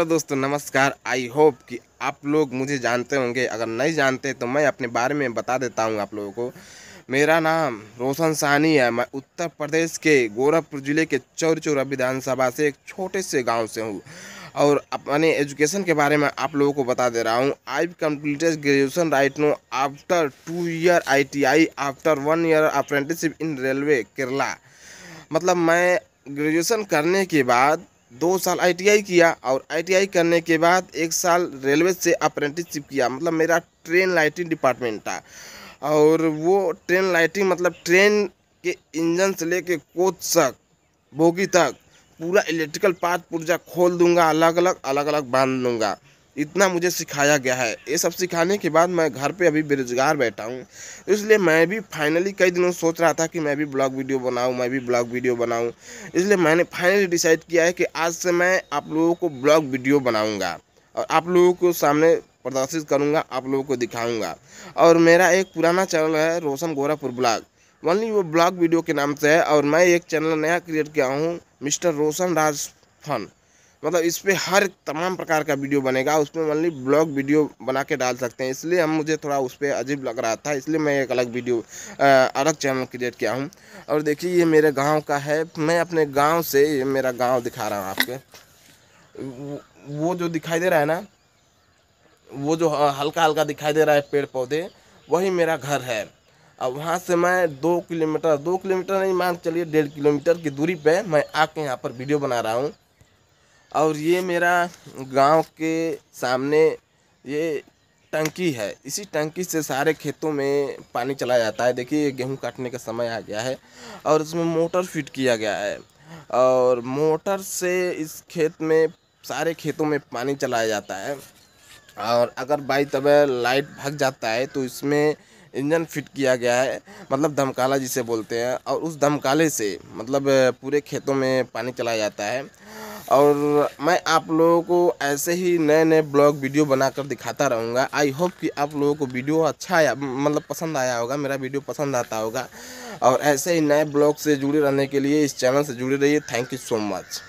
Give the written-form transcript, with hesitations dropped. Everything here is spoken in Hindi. हेलो दोस्तों नमस्कार। आई होप कि आप लोग मुझे जानते होंगे, अगर नहीं जानते तो मैं अपने बारे में बता देता हूं आप लोगों को। मेरा नाम रोशन साहनी है, मैं उत्तर प्रदेश के गोरखपुर ज़िले के चौरचौरा विधानसभा से एक छोटे से गांव से हूं और अपने एजुकेशन के बारे में आप लोगों को बता दे रहा हूं। I completed graduation right no after 2 year ITI after 1 year apprenticeship in railway Kerala. मतलब मैं ग्रेजुएसन करने के बाद 2 साल ITI किया और ITI करने के बाद 1 साल रेलवे से अप्रेंटिसशिप किया। मतलब मेरा ट्रेन लाइटिंग डिपार्टमेंट था और वो ट्रेन लाइटिंग मतलब ट्रेन के इंजन से लेके कोच तक बोगी तक पूरा इलेक्ट्रिकल पार्ट पुर्जा खोल दूंगा, अलग अलग बांध दूंगा, इतना मुझे सिखाया गया है। ये सब सिखाने के बाद मैं घर पे अभी बेरोजगार बैठा हूँ, इसलिए मैं भी फाइनली कई दिनों सोच रहा था कि मैं भी ब्लॉग वीडियो बनाऊँ। इसलिए मैंने फाइनली डिसाइड किया है कि आज से मैं आप लोगों को ब्लॉग वीडियो बनाऊँगा और आप लोगों को सामने प्रदर्शित करूँगा, आप लोगों को दिखाऊँगा। और मेरा एक पुराना चैनल है रोशन गोरखपुर ब्लॉग वन, वो ब्लॉग वीडियो के नाम से है। और मैं एक चैनल नया क्रिएट किया हूँ मिस्टर रोशन राज फन, मतलब इस पर हर तमाम प्रकार का वीडियो बनेगा, उसमें ओनली ब्लॉग वीडियो बना के डाल सकते हैं। इसलिए हम मुझे थोड़ा उस पर अजीब लग रहा था, इसलिए मैं एक अलग चैनल क्रिएट किया हूं। और देखिए ये मेरे गांव का है, मैं अपने गांव से ये मेरा गांव दिखा रहा हूं आपके। वो जो दिखाई दे रहा है ना, वो जो हल्का हल्का दिखाई दे रहा है पेड़ पौधे, वही मेरा घर है। अब वहाँ से मैं 2 किलोमीटर नहीं मान चलिए 1.5 किलोमीटर की दूरी पर मैं आके यहाँ पर वीडियो बना रहा हूँ। और ये मेरा गांव के सामने ये टंकी है, इसी टंकी से सारे खेतों में पानी चला जाता है। देखिए गेहूं काटने का समय आ गया है और इसमें मोटर फिट किया गया है और मोटर से इस खेत में सारे खेतों में पानी चलाया जाता है। और अगर बाई तब लाइट भाग जाता है तो इसमें इंजन फिट किया गया है, मतलब दमकाला जिसे बोलते हैं, और उस दमकाले से मतलब पूरे खेतों में पानी चलाया जाता है। और मैं आप लोगों को ऐसे ही नए नए ब्लॉग वीडियो बनाकर दिखाता रहूँगा। आई होप कि आप लोगों को वीडियो अच्छा आया, मतलब पसंद आया होगा, मेरा वीडियो पसंद आता होगा। और ऐसे ही नए ब्लॉग से जुड़े रहने के लिए इस चैनल से जुड़े रहिए। Thank you so much.